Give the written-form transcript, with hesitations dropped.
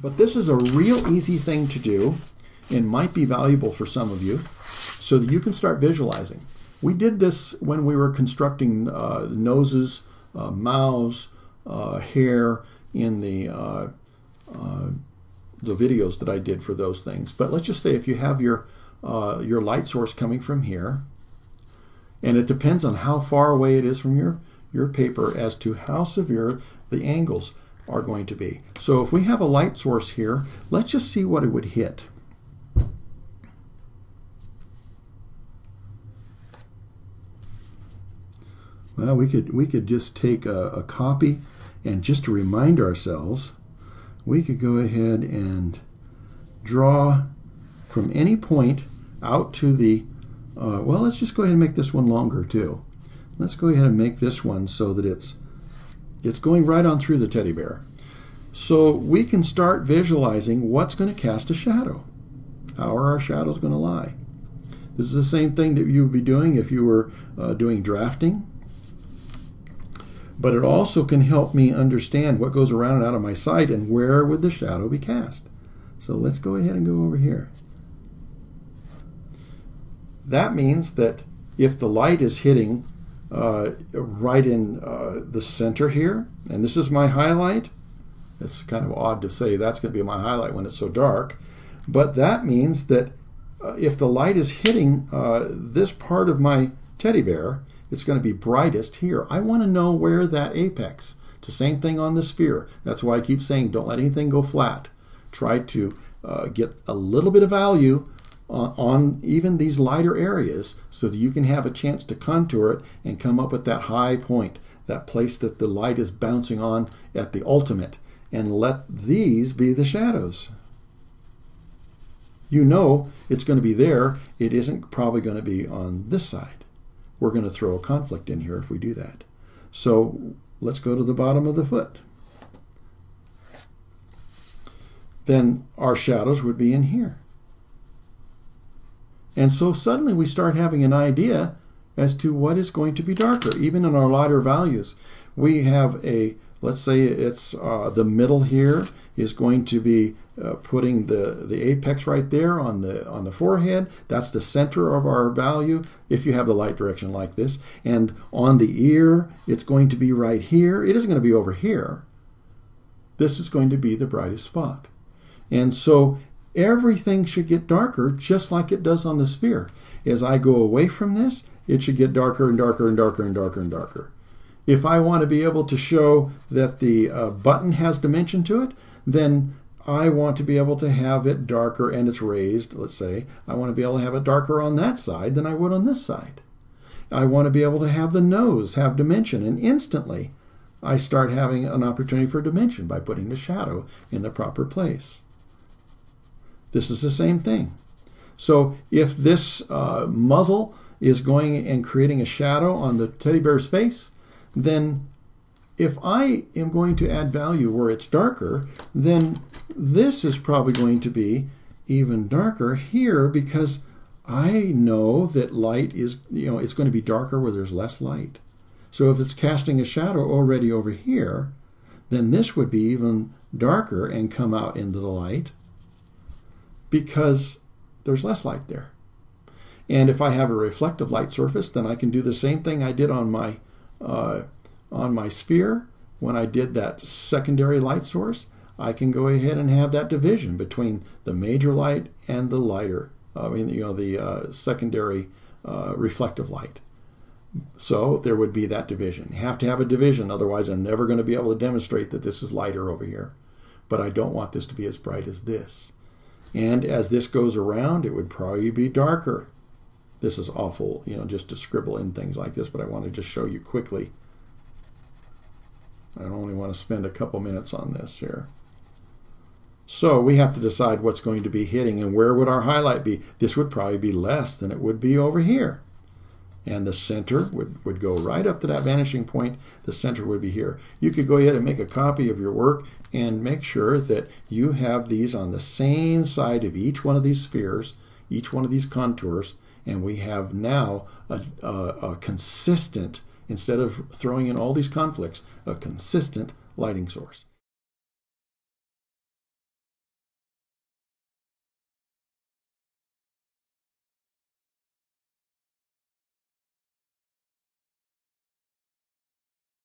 But this is a real easy thing to do and might be valuable for some of you so that you can start visualizing. We did this when we were constructing noses, mouths, hair in the videos that I did for those things. But let's just say if you have your light source coming from here, and it depends on how far away it is from your paper as to how severe the angles are going to be. So if we have a light source here, let's just see what it would hit. Well, we could just take a copy, and just to remind ourselves, we could go ahead and draw from any point out to the, well, let's just go ahead and make this one longer too. Let's go ahead and make this one so that it's going right on through the teddy bear. So we can start visualizing what's going to cast a shadow. How are our shadows going to lie? This is the same thing that you would be doing if you were doing drafting. But it also can help me understand what goes around and out of my sight and where would the shadow be cast. So let's go ahead and go over here. That means that if the light is hitting right in the center here, and this is my highlight, it's kind of odd to say that's going to be my highlight when it's so dark, but that means that if the light is hitting this part of my teddy bear, it's going to be brightest here. I want to know where that apex. It's the same thing on the sphere. That's why I keep saying don't let anything go flat. Try to get a little bit of value on even these lighter areas so that you can have a chance to contour it and come up with that high point, that place that the light is bouncing on at the ultimate, and let these be the shadows. You know it's going to be there. It isn't probably going to be on this side. We're going to throw a conflict in here if we do that. So let's go to the bottom of the foot. Then our shadows would be in here. And so suddenly we start having an idea as to what is going to be darker, even in our lighter values. We have a, let's say it's the middle here is going to be putting the apex right there on the forehead. That's the center of our value if you have the light direction like this. And on the ear, it's going to be right here. It isn't going to be over here. This is going to be the brightest spot. And so everything should get darker just like it does on the sphere. As I go away from this, it should get darker and darker and darker and darker and darker. If I want to be able to show that the button has dimension to it, then I want to be able to have it darker, and it's raised, let's say. I want to be able to have it darker on that side than I would on this side. I want to be able to have the nose have dimension, and instantly I start having an opportunity for dimension by putting the shadow in the proper place. This is the same thing. So if this muzzle is going and creating a shadow on the teddy bear's face, then if I am going to add value where it's darker, then this is probably going to be even darker here because I know that light is, you know, it's going to be darker where there's less light. So if it's casting a shadow already over here, then this would be even darker and come out into the light because there's less light there. And if I have a reflective light surface, then I can do the same thing I did on my sphere when I did that secondary light source. I can go ahead and have that division between the major light and the lighter, secondary reflective light. So there would be that division. You have to have a division, otherwise I'm never going to be able to demonstrate that this is lighter over here. But I don't want this to be as bright as this. And as this goes around, it would probably be darker. This is awful, you know, just to scribble in things like this, but I want to just show you quickly. I only want to spend a couple minutes on this here. So we have to decide what's going to be hitting and where would our highlight be. This would probably be less than it would be over here. And the center would go right up to that vanishing point. The center would be here. You could go ahead and make a copy of your work and make sure that you have these on the same side of each one of these spheres, each one of these contours, and we have now a consistent, instead of throwing in all these conflicts, a consistent lighting source.